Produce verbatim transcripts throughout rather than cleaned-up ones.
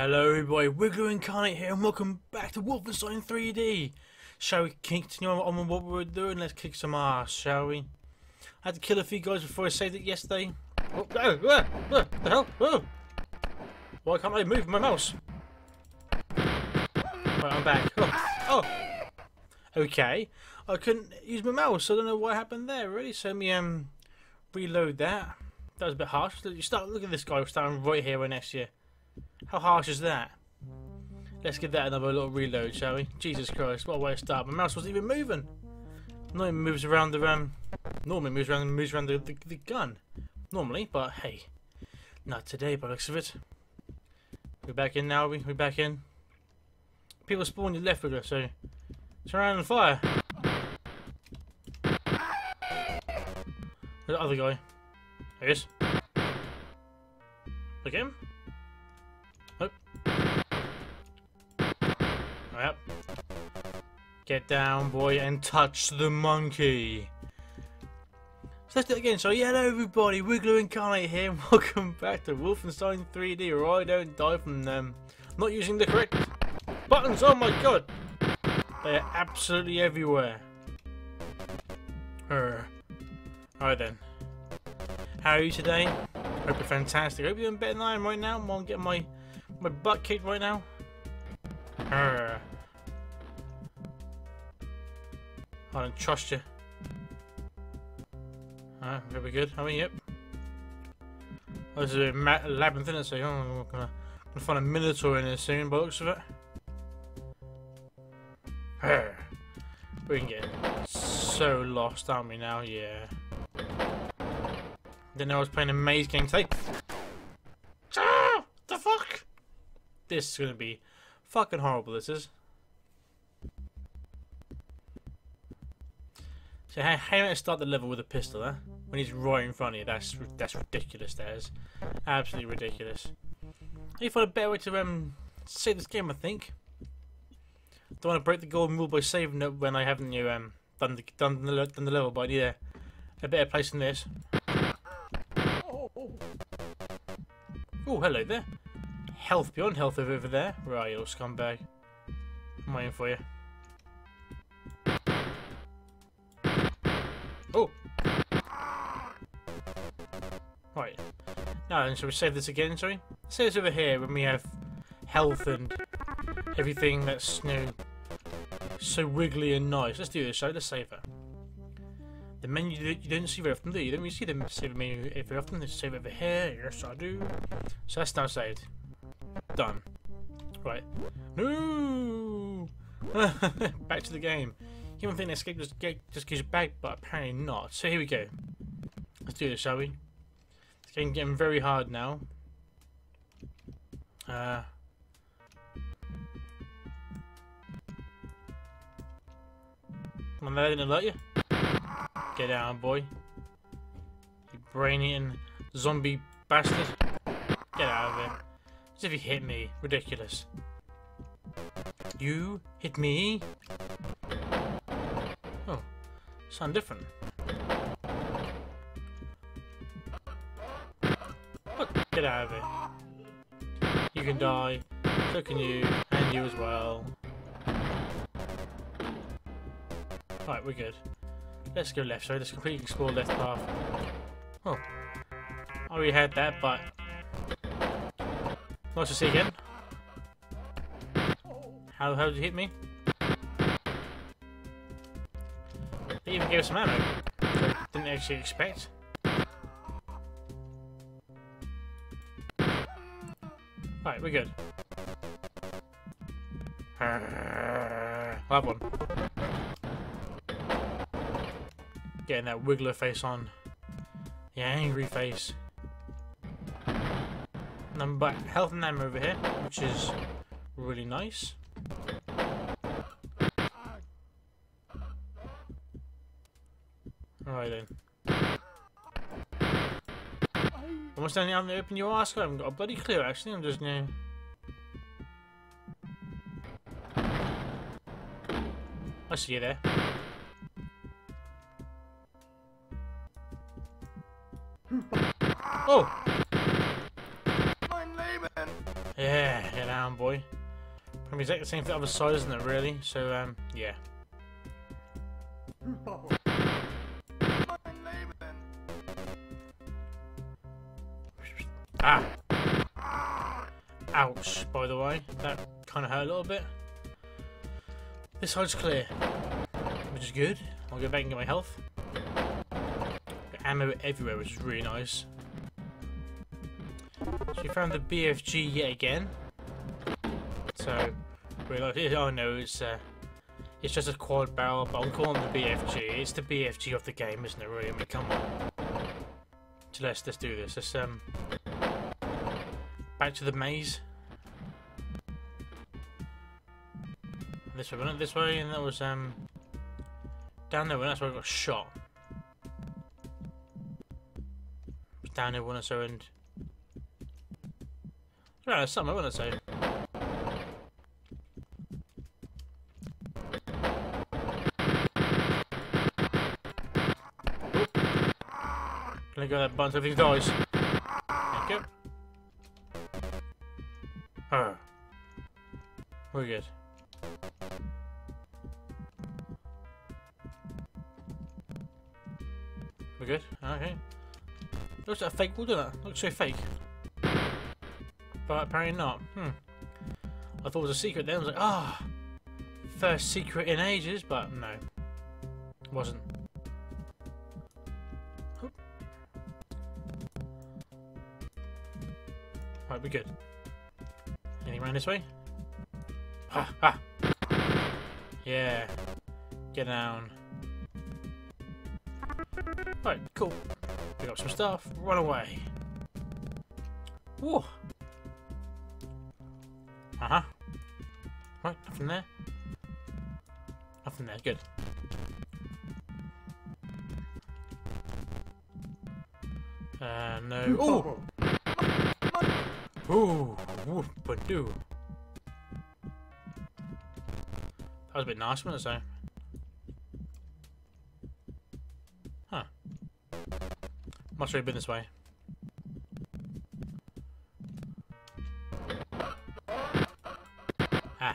Hello everybody, Wiggler Incarnate here and welcome back to Wolfenstein three D! Shall we continue on with what we were doing? Let's kick some ass, shall we? I had to kill a few guys before I saved it yesterday. Oh, oh, oh, oh, the hell? Oh. Why can't I move my mouse? Right, I'm back. Oh, oh! Okay, I couldn't use my mouse, so I don't know what happened there really, so let me um, reload that. That was a bit harsh. You start, look at this guy standing right here right next to you. How harsh is that? Let's give that another little reload, shall we? Jesus Christ, what a way to start. My mouse wasn't even moving. Normally it moves around the um normally moves around moves around the, the, the gun. Normally, but hey. Not today by the looks of it. We're back in now, are we? We're back in. People spawn your left with us, so turn around and fire. There's the other guy. There he is. Look at him. Yep. Get down, boy, and touch the monkey. So let's do it again. So, yeah, hello, everybody. Wiggler Incarnate here, and welcome back to Wolfenstein three D, or I don't die from them. I'm not using the correct buttons. Oh, my God. They're absolutely everywhere. Alright, then. How are you today? Hope you're fantastic. Hope you're doing better than I am right now. I'm getting my, my butt kicked right now. Urgh. I don't trust you. Alright, very good. I mean, yep. Oh, this is a labyrinth, isn't it? So, oh, I'm gonna, gonna find a minotaur in here soon, by the looks of it. Urgh. We can get so lost, aren't we now? Yeah. Didn't know I was playing a maze game today. Ah, the fuck? This is gonna be fucking horrible, this is. So how, how do I start the level with a pistol, huh? When he's right in front of you, that's that's ridiculous, that is. Absolutely ridiculous. I need to find a better way to um save this game, I think. Don't want to break the golden rule by saving it when I haven't you um done the done the, done the level, but I need a, a better place than this. Oh, oh. Oh, hello there. Health beyond health over there. Right, you little scumbag. I'm waiting for you. Oh! Right. Now then, shall we save this again, sorry? Save this over here when we have health and everything that's you know, so wiggly and nice. Let's do this, shall we? Let's save it. The menu you don't see very often, do you? You don't really see the save menu very often. Let's save it over here. Yes, I do. So that's now saved. Done. Right. No. Back to the game. You don't think an escape just get, just gives you back, but apparently not. So here we go. Let's do this, shall we? It's getting, getting very hard now. Uh. Come on, that didn't alert you. Get down, boy. You brain-eating zombie bastard. Get out of here. As if you hit me. Ridiculous. You hit me? Oh. Sound different. What? Get out of here. You can die. So can you. And you as well. Alright, we're good. Let's go left, so let's completely explore left path. Oh. I already had that, but nice to see again. How how did you hit me? They even gave us some ammo. Didn't actually expect. Alright, we're good. I'll have one. Getting that wiggler face on. Yeah, angry face. Number health and ammo over here, which is really nice. Alright then. Almost done. I'm gonna open your ass. I haven't got a bloody clue actually. I'm just new. I see you there. Oh. Yeah, get down, boy. Probably exactly the same for the other side, isn't it, really? So, um, yeah. Ah! Ouch, by the way. That kind of hurt a little bit. This side's clear, which is good. I'll go back and get my health. Got ammo everywhere, which is really nice. So we found the B F G yet again. So, we're like, oh no, it's uh, it's just a quad barrel, but I'm calling it the B F G. It's the B F G of the game, isn't it? Really, I mean, come on. So let's let's do this. Let's um, back to the maze. This way, we went this way, and that was um down there. When that's where I got shot. Down there, one so and. No, there's something I want to say. Gonna go that bunch of these guys. Thank you. Oh. We're good. We're good? Okay. Looks like a fake wall, doesn't it? Looks so fake. But apparently not. Hmm. I thought it was a secret then. I was like, ah, oh, first secret in ages, but no. It wasn't. Oop. Right, we're good. Anything around this way? Ha ah, ah. Ha! Yeah. Get down. Right, cool. Pick up some stuff, run away. Whoa! Uh-huh. Right, nothing there. Nothing there, good. Uh, no. Ooh! Ooh! Ooh, ba-doo. That was a bit nice, wasn't it, so? Huh. Must have been this way.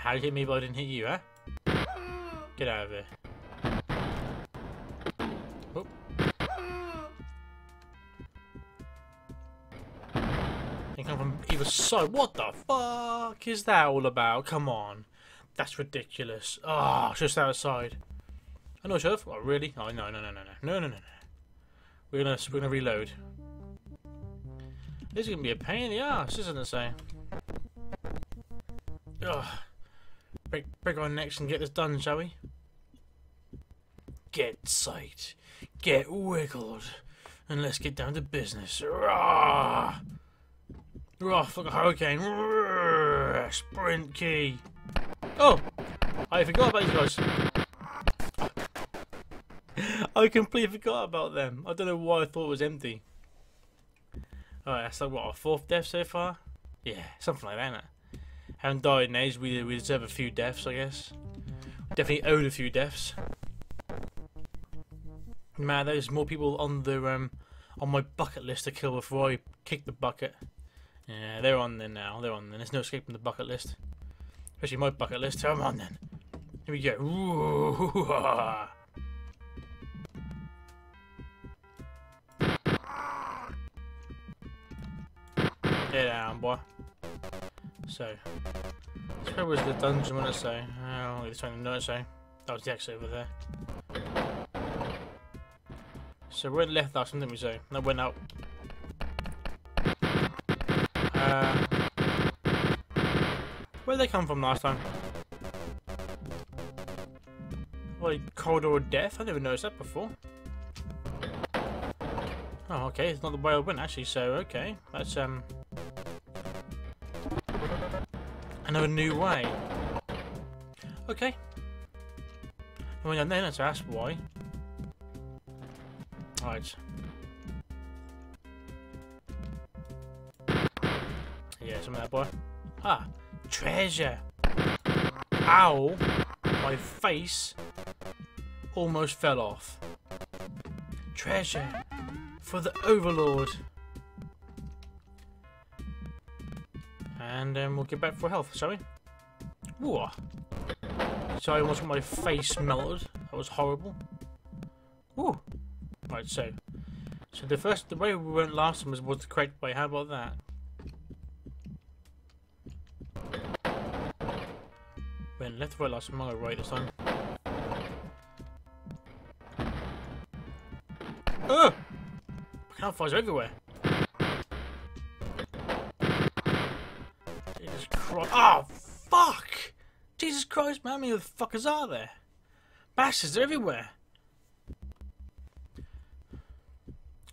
How you hit me, but I didn't hit you, huh? Get out of here. Oop. They come from either side. What the fuck is that all about? Come on. That's ridiculous. Ah, oh, just outside. I know, Sheriff. Oh, really? Oh, no, no, no, no, no. No, no, no, no. We're gonna, we're gonna reload. This is gonna be a pain in the ass, isn't it, say? Ugh. Break, break our necks and get this done, shall we? Get psyched, get wiggled, and let's get down to business. Rah! Rah! Like a hurricane. Rah, sprint key. Oh, I forgot about you guys. I completely forgot about them. I don't know why I thought it was empty. Alright, that's like what, our fourth death so far? Yeah, something like that, isn't it? Haven't died in age, we, we deserve a few deaths, I guess. Definitely owed a few deaths. Man, there's more people on the um on my bucket list to kill before I kick the bucket. Yeah, they're on there now, they're on there. There's no escaping the bucket list. Especially my bucket list. Come on then. Here we go. Ooh, ha, ha. Get down, boy. So, where was the dungeon, when I say? Oh, this one, no, I say. That was the exit over there. So, we went left last time, didn't we, so? That went up. Uh, where did they come from last time? Like, corridor of death? I never noticed that before. Oh, okay, it's not the way I went, actually, so, okay. That's, um... another new way. Okay. I mean, I know not to ask why. Alright. Yeah, some of that boy. Ah! Treasure! Ow! My face almost fell off. Treasure! For the Overlord! And then um, we'll get back for health, shall we? Whoa. So I almost got my face melted. That was horrible. Woo. Right, so. So the first, the way we went last time was, was the correct way. How about that? We went left, right last time. I'll go right this time. Oh! Hellfire's everywhere. Jesus Christ. Oh, fuck! Jesus Christ, man, how many of the fuckers are there? Bastards, they're everywhere.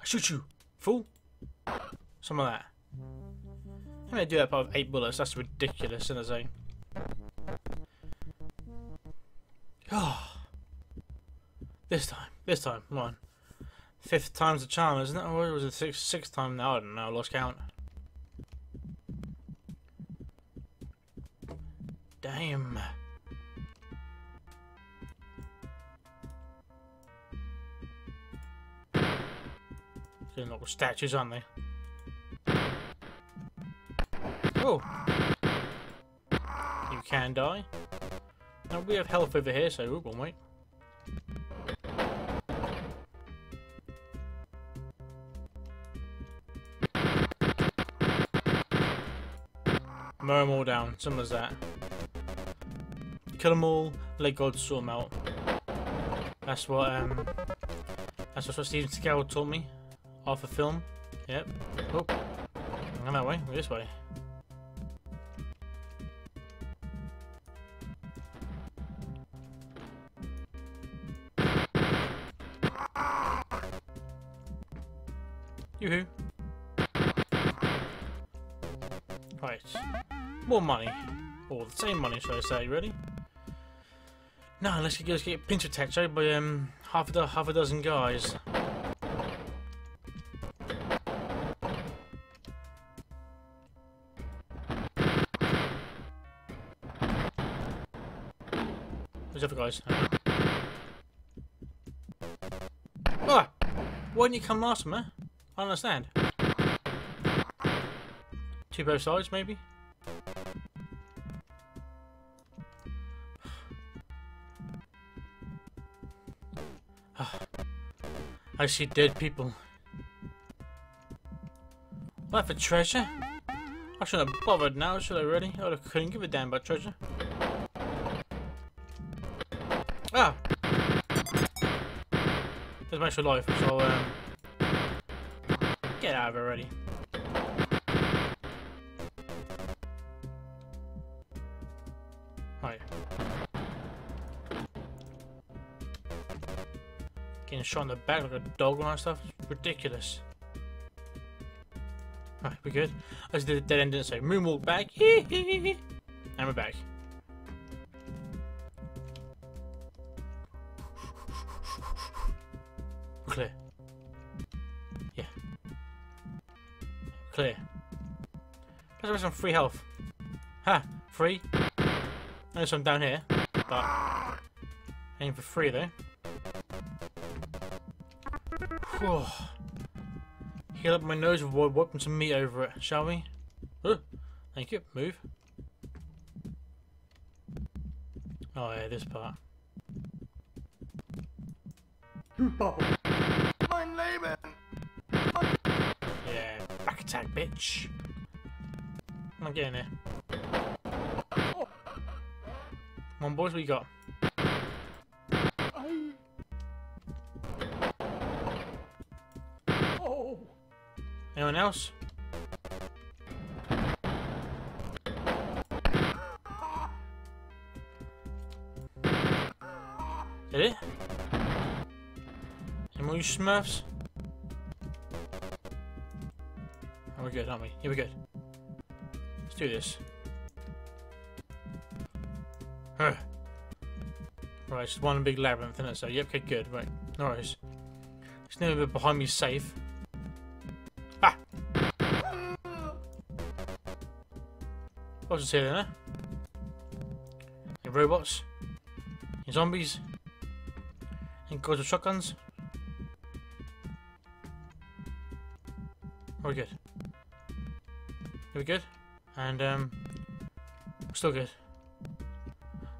I shoot you, fool. Some of that. I'm gonna do that by eight bullets. That's ridiculous, isn't it, Zane? Oh. This time, this time, come on. Fifth time's the charm, isn't it? Or was it sixth, sixth time now? I don't know, I lost count. Damn. They're little statues, aren't they? Oh! You can die. Now we have health over here, so ooh, we'll wait. Mow them all down, simple as that. Kill them all, let God sort them out. That's what um, that's what Steven Scarrow taught me. Off a film. Yep. Oh, I'm going that way, go this way. Yoo-hoo. Right. More money. Or the same money, should I say, really? No, let's get, let's get pinch attacked right, by um half a half a dozen guys. Those other guys. Ah! Why didn't you come last time, eh? I don't understand. Two both sides, maybe? I see dead people. Well, for treasure? I shouldn't have bothered now, should I really? I couldn't give a damn about treasure. Ah! There's my extra life, so um... get out of it already. Right. Getting shot in the back like a dog and all that stuff. It's ridiculous. Right, we're good. I just did a dead end, didn't say. Moonwalk back. And we're back. We're clear. Yeah. Clear. Let's have some free health. Ha! Free. Notice I'm down here. But. Aim for free though. Whoa. Heal up my nose and wipe some meat over it, shall we? Oh, thank you. Move. Oh yeah, this part. I'm Laban. Yeah, back attack, bitch. I'm getting there. Come on, boys, what you got? Anyone else? Did it? Any more you smurfs? Oh, we're good, aren't we? Yeah, we're good. Let's do this. Huh. Right, it's one big labyrinth, isn't it? So, yep, okay, good. Right, no worries. It's never bit behind me safe. What's it say there? Any robots? Any zombies? Any guys with shotguns? Are we good? Are we good? and um, still good.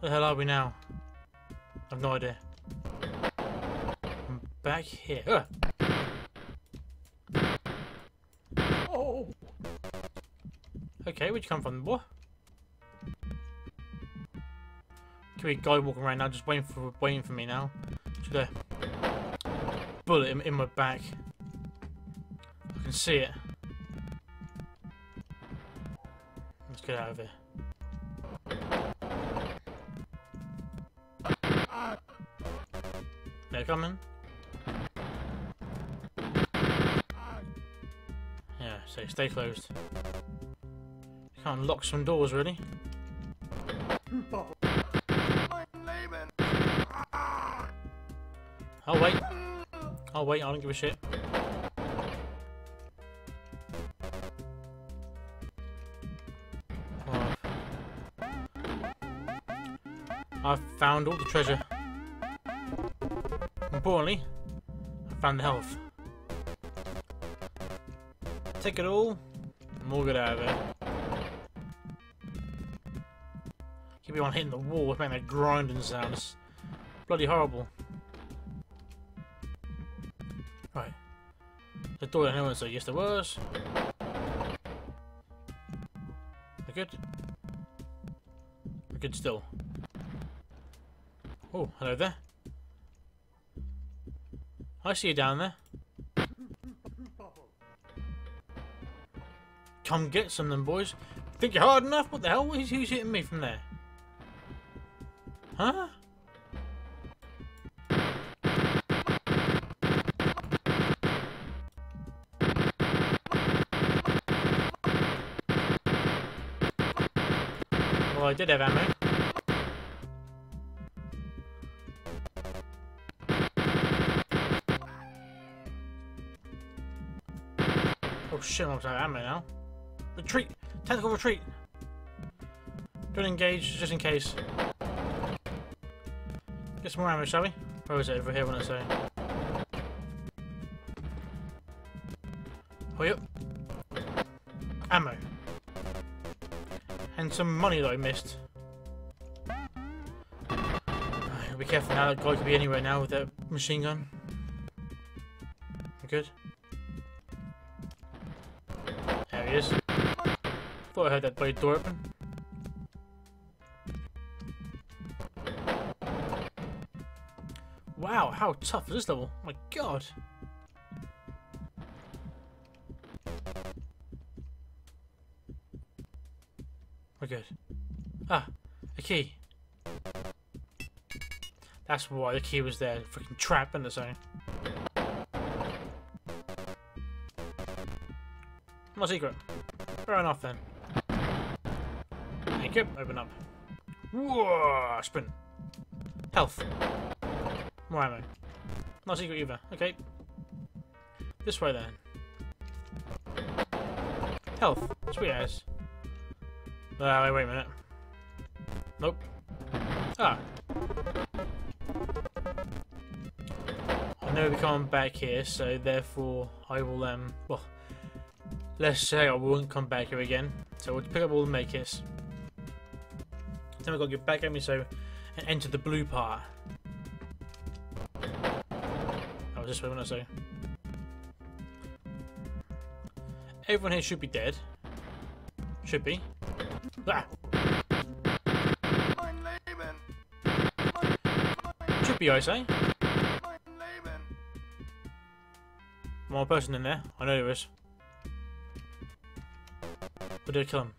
Where the hell are we now? I've no idea. I'm back here. Ugh. Oh. Okay, where'd you come from, boy? Could be a guy walking around now, just waiting for waiting for me now. Should I bullet him in my back? I can see it. Let's get out of here. They're coming. Yeah, so stay closed. Can't unlock some doors, really. Oh, wait. Oh, wait, I don't give a shit. Oh. I've found all the treasure. Importantly, I found the health. Take it all, and we'll get out of it. Keep everyone hitting the wall with making that grinding sound. It's bloody horrible. Right. The door down here, so yes there was. We're good. We're good still. Oh, hello there. I see you down there. Come get some of them, boys. Think you're hard enough? What the hell? Who's hitting me from there? Huh? Well, I did have ammo. Shit, I'm out of ammo now. Retreat! Tactical retreat! Don't engage, just in case. Get some more ammo, shall we? Or is it over here when I say? Hurry up. Ammo. And some money that I missed. Be careful now, that guy could be anywhere now with that machine gun. We're good. Thought I heard that blade door open. Wow, how tough is this level? Oh my god. We're good. Ah, a key. That's why the key was there. Freaking trap in the zone. My secret. Fair enough then. Thank you. Open up. Whoa! Sprint. Health. More ammo. Not secret either. Okay. This way then. Health. Sweet ass. Ah, uh, wait, wait a minute. Nope. Ah. I know we can't back here, so therefore I will um. Well. Let's say I won't come back here again, so we'll pick up all the makers. Then I've got to get back at me, so and enter the blue part. That was this way, wasn't it? So everyone here should be dead. Should be. Ah. Should be, I say. One person in there. I know there is. But did I kill him?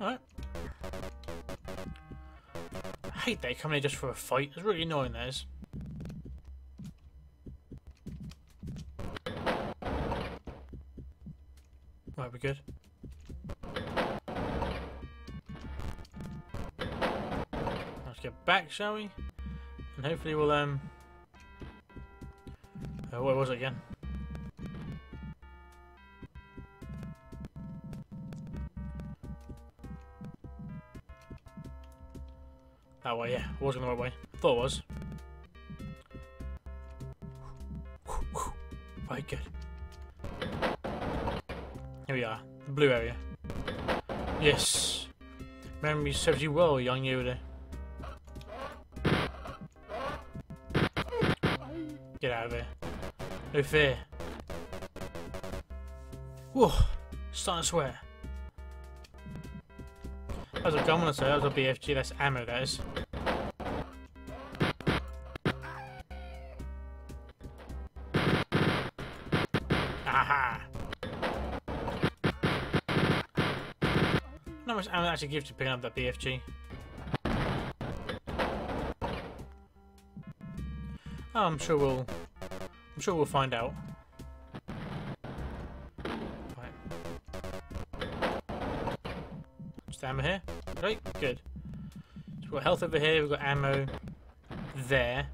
Alright. I hate they come here just for a fight. It's really annoying, that is. Right, we're good. Let's get back, shall we? And hopefully we'll, um... Oh, what was it again? That way, yeah, I was going the right way. I thought it was. Right, good. Here we are, the blue area. Yes. Memory serves you well, young Yoda. Get out of there. No fear. Whoa! Starting to swear. That was a gun, I say. That was a B F G. That's ammo, that is. Aha! Not much ammo actually gives to picking up that B F G. Oh, I'm sure we'll. I'm sure we'll find out. Ammo here. Right, good. So we've got health over here, we've got ammo there.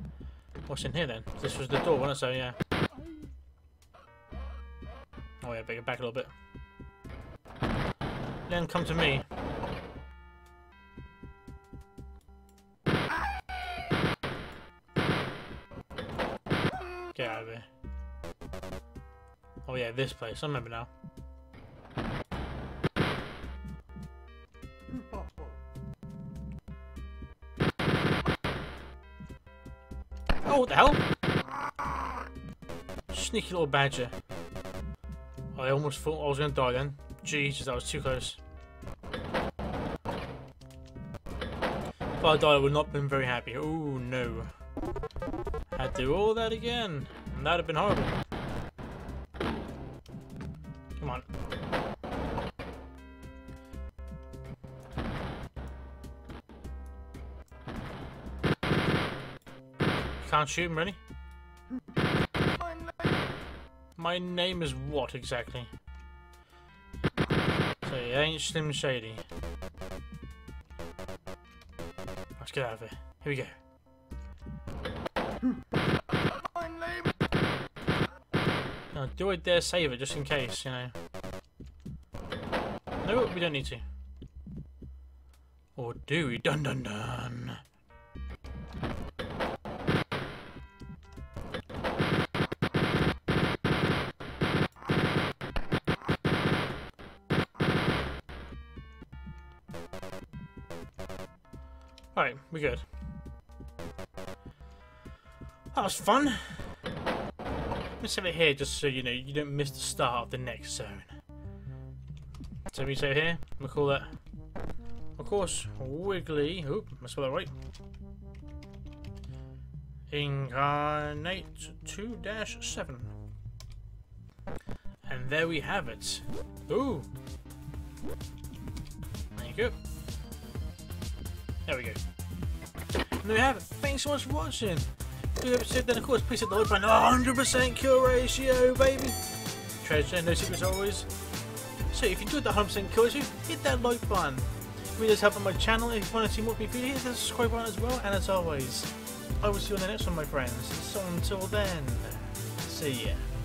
What's in here then? This was the door, wasn't it? So, yeah. Oh, yeah, bring it back a little bit. Then come to me. Get out of here. Oh, yeah, this place. I remember now. Oh, what the hell? Sneaky little badger. I almost thought I was going to die then. Jesus, that was too close. If I died, I would not have been very happy. Oh no. Had to do all that again. And that would have been horrible. Come on. Can't shoot him, really? My name. My name is what exactly? So it ain't Slim Shady. Let's get out of here. Here we go. My name. Now, do I dare save it just in case, you know? No, we don't need to. Or do we? Dun dun dun. Alright, we're good. That was fun. Let's save it here just so you know you don't miss the start of the next zone. So we save here, we'll call that, of course, Wiggly. Oop, I spelled that right. Incarnate two dash seven. And there we have it. Ooh. There you go. There we go. And there we have it. Thanks so much for watching. If you haven't said then, of course, please hit the like button. one hundred percent kill ratio, baby. Treasure, no secrets always. So if you enjoyed the one hundred percent kill ratio, hit that like button. If you need help on my channel, if you want to see more from me, hit the subscribe button as well. And as always, I will see you on the next one, my friends. So until then, see ya.